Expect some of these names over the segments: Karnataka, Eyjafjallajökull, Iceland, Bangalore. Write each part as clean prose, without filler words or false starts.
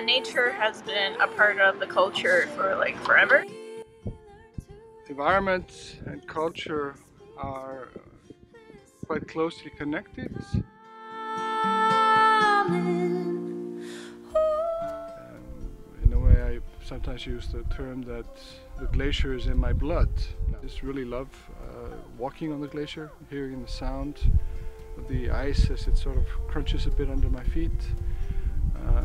Nature has been a part of the culture for like forever. Environment and culture are quite closely connected. In a way, I sometimes use the term that the glacier is in my blood. I just really love walking on the glacier, hearing the sound of the ice as it sort of crunches a bit under my feet,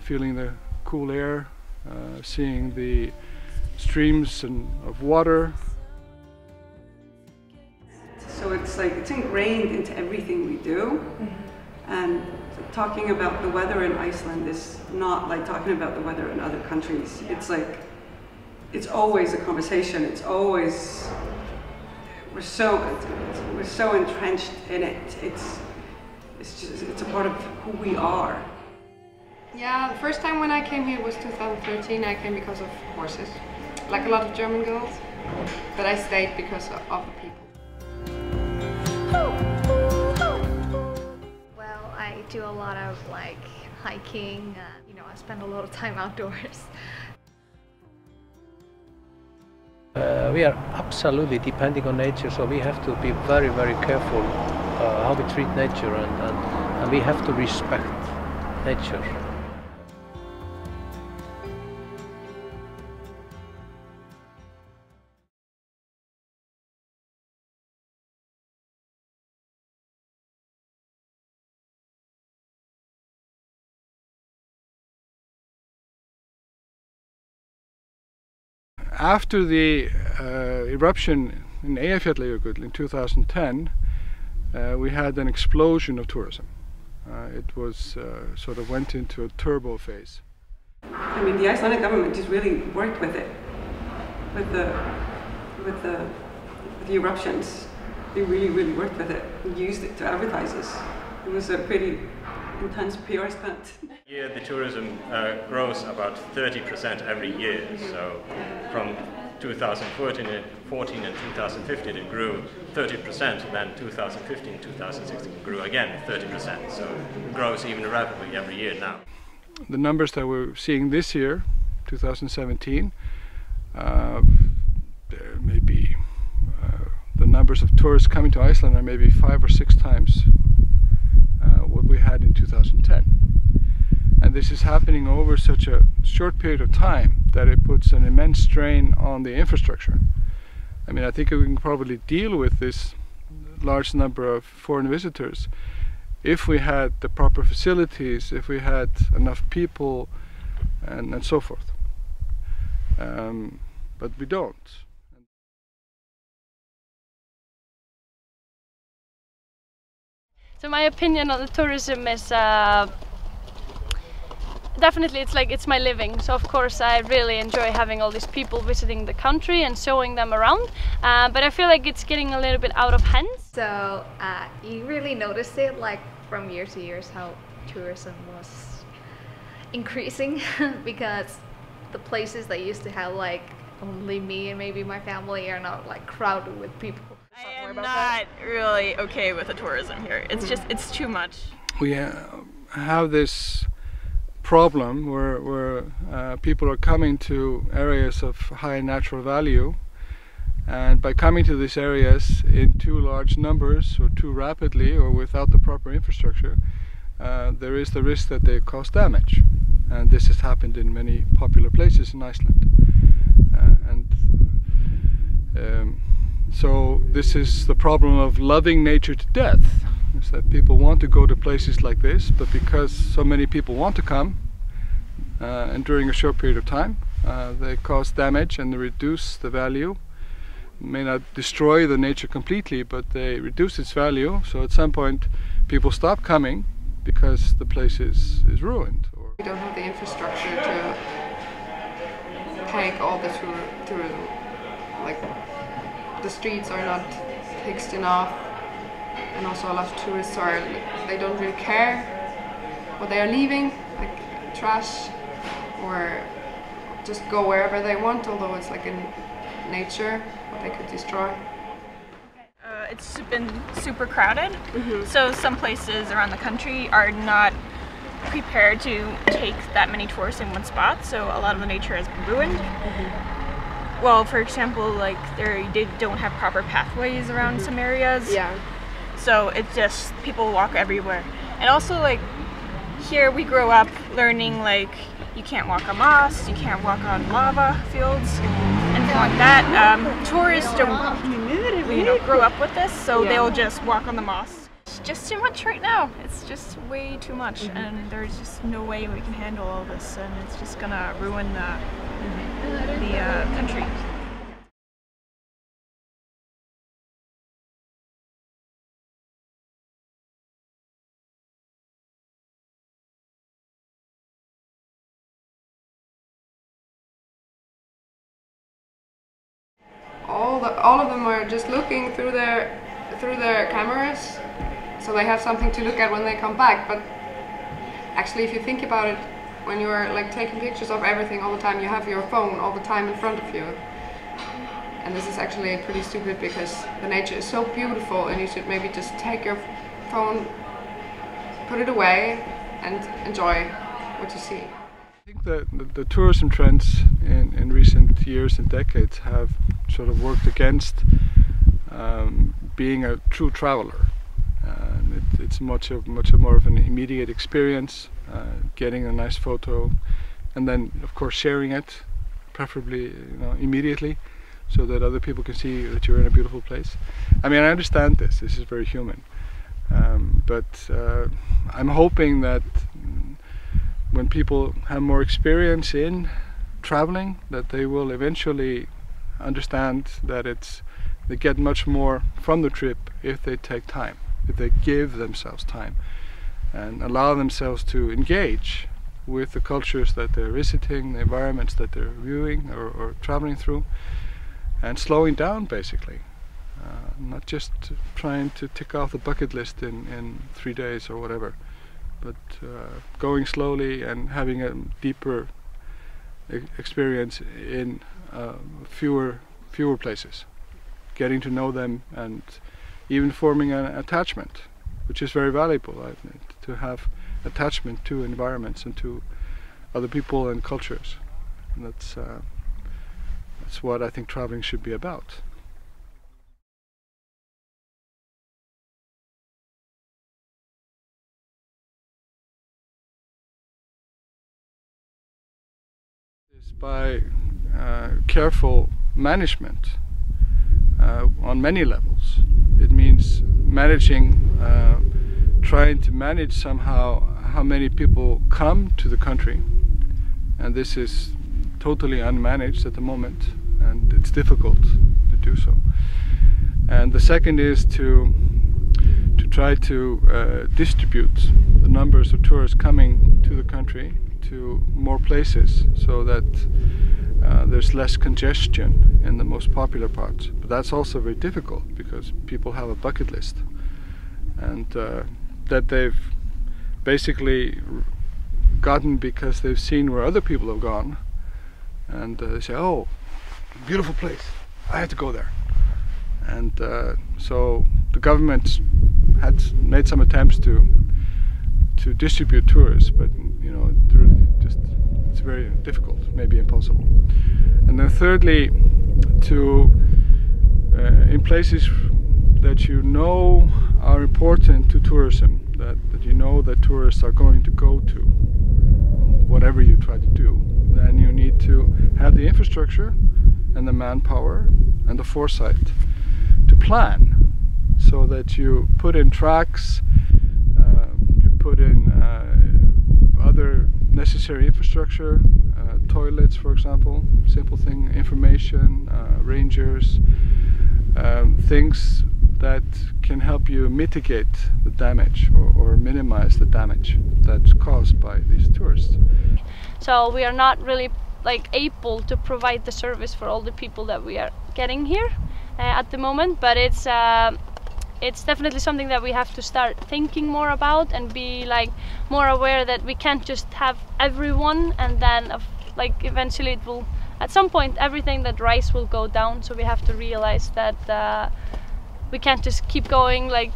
feeling the cool air, seeing the streams of water. So it's like it's ingrained into everything we do. Mm-hmm. And talking about the weather in Iceland is not like talking about the weather in other countries. Yeah. It's like it's always a conversation. It's always we're so entrenched in it. It's a part of who we are. Yeah, the first time when I came here was 2013. I came because of horses, like a lot of German girls, but I stayed because of the people. Well, I do a lot of like hiking, you know, I spend a lot of time outdoors. We are absolutely depending on nature, so we have to be very, very careful how we treat nature, and we have to respect nature. After the eruption in Eyjafjallajökull in 2010, we had an explosion of tourism. It was sort of went into a turbo phase. I mean, the Icelandic government just really worked with it, with the eruptions. They really, really worked with it and used it to advertise us. It was a pretty intense PR stunt. Here the tourism grows about 30% every year, so from 2014 and 2015 it grew 30%, then 2015 2016 grew again 30%, so it grows even rapidly every year now. The numbers that we're seeing this year, 2017, there may be the numbers of tourists coming to Iceland are maybe 5 or 6 times what we had in 2010. And this is happening over such a short period of time that it puts an immense strain on the infrastructure. I mean, I think we can probably deal with this large number of foreign visitors if we had the proper facilities, if we had enough people, and so forth. But we don't. So my opinion on the tourism is definitely it's my living. So of course I really enjoy having all these people visiting the country and showing them around. But I feel like it's getting a little bit out of hand. So you really notice it like from year to year how tourism was increasing because the places that used to have like only me and maybe my family are not like crowded with people. I am not really okay with the tourism here. It's just, it's too much. We have this problem where people are coming to areas of high natural value, and by coming to these areas in too large numbers or too rapidly or without the proper infrastructure, there is the risk that they cause damage. And this has happened in many popular places in Iceland. So this is the problem of loving nature to death, is that people want to go to places like this, but because so many people want to come, and during a short period of time, they cause damage and they reduce the value. May not destroy the nature completely, but they reduce its value, so at some point people stop coming because the place is ruined. We don't have the infrastructure to take all the tourism, like, the streets are not fixed enough, and also a lot of tourists are, they don't really care what they are leaving, like trash, or just go wherever they want, although it's like in nature, what they could destroy. It's been super crowded, so some places around the country are not prepared to take that many tourists in one spot, so a lot of the nature has been ruined. Mm-hmm. Well, for example, like they don't have proper pathways around mm-hmm. some areas. Yeah. So it's just people walk everywhere. And also, like, here we grow up learning, like, you can't walk on moss, you can't walk on lava fields, anything like that. Tourists don't, you know, grow up with this, so yeah. They'll just walk on the moss. It's just too much right now. It's just way too much, mm-hmm. and there's just no way we can handle all this, and it's just gonna ruin the country. All of them are just looking through their cameras, so they have something to look at when they come back. But actually, if you think about it, when you are like taking pictures of everything all the time, you have your phone all the time in front of you. And this is actually pretty stupid, because the nature is so beautiful, and you should maybe just take your phone, put it away, and enjoy what you see. I think the tourism trends in recent years and decades have sort of worked against being a true traveler. It's much more of an immediate experience, getting a nice photo, and then of course sharing it, preferably, you know, immediately, so that other people can see that you're in a beautiful place. I mean, I understand this is very human, but I'm hoping that when people have more experience in traveling, that they will eventually understand that they get much more from the trip if they take time, if they give themselves time and allow themselves to engage with the cultures that they're visiting, the environments that they're viewing or traveling through, and slowing down basically. Not just trying to tick off the bucket list in 3 days or whatever, but going slowly and having a deeper experience in fewer places, getting to know them, and even forming an attachment, which is very valuable, I think, to have attachment to environments and to other people and cultures. And that's what I think traveling should be about. By careful management on many levels. It means trying to manage somehow how many people come to the country, and this is totally unmanaged at the moment, and it's difficult to do so. And the second is to try to distribute the numbers of tourists coming to the country to more places, so that there's less congestion in the most popular parts. But that's also very difficult, because people have a bucket list, and that they've basically gotten because they've seen where other people have gone, and they say, oh, beautiful place, I have to go there. And so the government had made some attempts to distribute tourists, but you know, it's very difficult, maybe impossible. And then thirdly, in places that you know are important to tourism, that you know that tourists are going to go to, whatever you try to do, then you need to have the infrastructure and the manpower and the foresight to plan, so that you put in tracks, put in other necessary infrastructure, toilets, for example, simple thing, information, rangers, things that can help you mitigate the damage or minimize the damage that's caused by these tourists. So we are not really like able to provide the service for all the people that we are getting here at the moment, but it's definitely something that we have to start thinking more about, and be like more aware that we can't just have everyone, and then like eventually it will, at some point, everything that rises will go down. So we have to realize that we can't just keep going like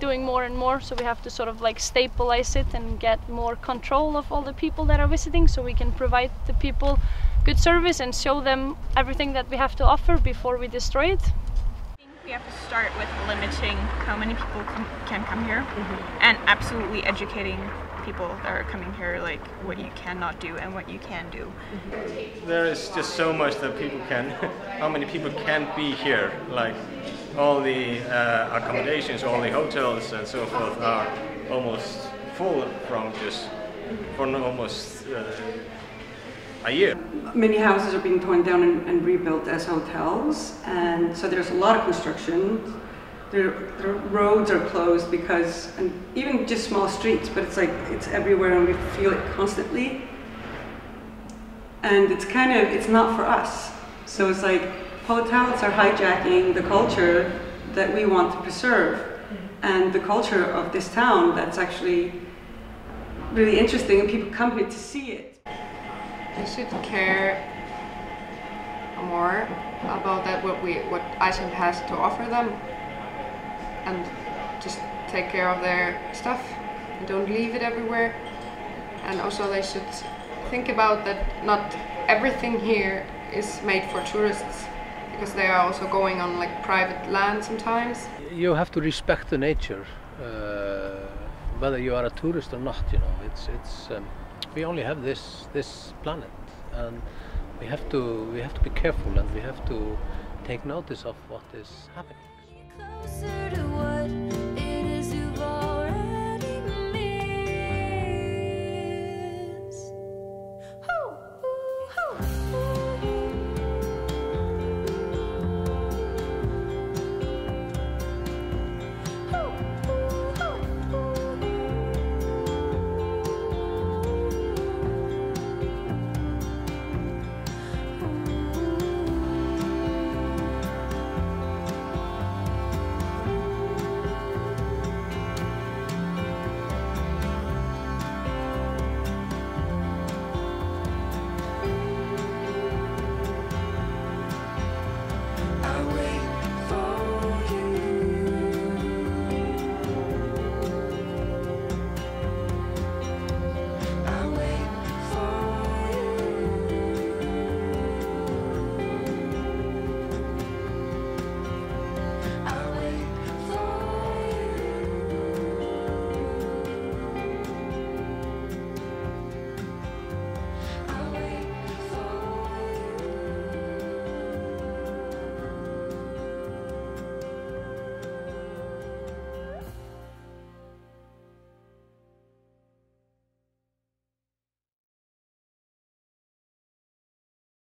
doing more and more, so we have to sort of like stabilize it and get more control of all the people that are visiting, so we can provide the people good service and show them everything that we have to offer before we destroy it. We have to start with limiting how many people can come here, and absolutely educating people that are coming here, like what you cannot do and what you can do. There is just so much that people can, how many people can be here, like all the accommodations, all the hotels and so forth are almost full from just, for almost a year. Many houses are being torn down and rebuilt as hotels, and so there's a lot of construction. The roads are closed because, and even just small streets, but it's like it's everywhere and we feel it constantly. And it's kind of, it's not for us. So it's like hotels are hijacking the culture that we want to preserve, and the culture of this town that's actually really interesting and people come here to see it. We should care more about that, what Iceland has to offer them, and just take care of their stuff and don't leave it everywhere. And also they should think about that not everything here is made for tourists, because they are also going on like private land sometimes. You have to respect the nature, whether you are a tourist or not, you know. We only have this planet, and we have to be careful, and we have to take notice of what is happening.